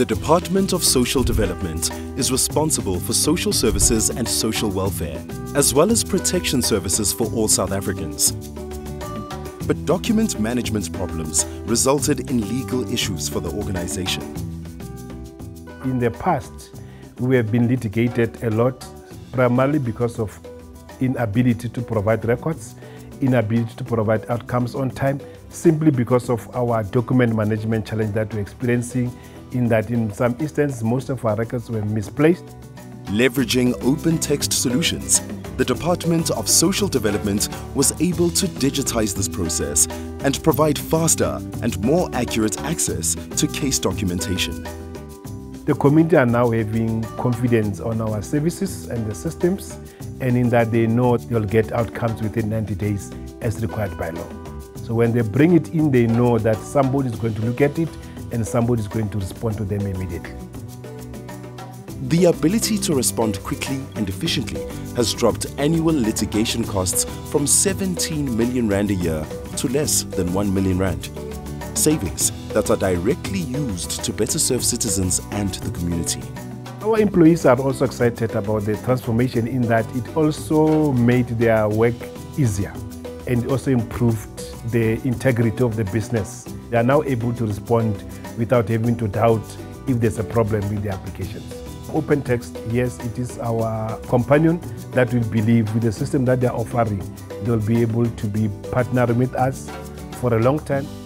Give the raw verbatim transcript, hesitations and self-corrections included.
The Department of Social Development is responsible for social services and social welfare, as well as protection services for all South Africans. But document management problems resulted in legal issues for the organization. In the past, we have been litigated a lot, primarily because of inability to provide records, inability to provide outcomes on time, simply because of our document management challenge that we're experiencing, in that in some instances, most of our records were misplaced. Leveraging OpenText solutions, the Department of Social Development was able to digitize this process and provide faster and more accurate access to case documentation. The community are now having confidence on our services and the systems, and in that they know they'll get outcomes within ninety days as required by law. So when they bring it in, they know that somebody is going to look at it and somebody is going to respond to them immediately. The ability to respond quickly and efficiently has dropped annual litigation costs from seventeen million rand a year to less than one million rand. Savings that are directly used to better serve citizens and the community. Our employees are also excited about the transformation, in that it also made their work easier and also improved the integrity of the business. They are now able to respond without having to doubt if there's a problem with the applications. OpenText, yes, it is our companion that we believe with the system that they're offering, they'll be able to be partnering with us for a long time.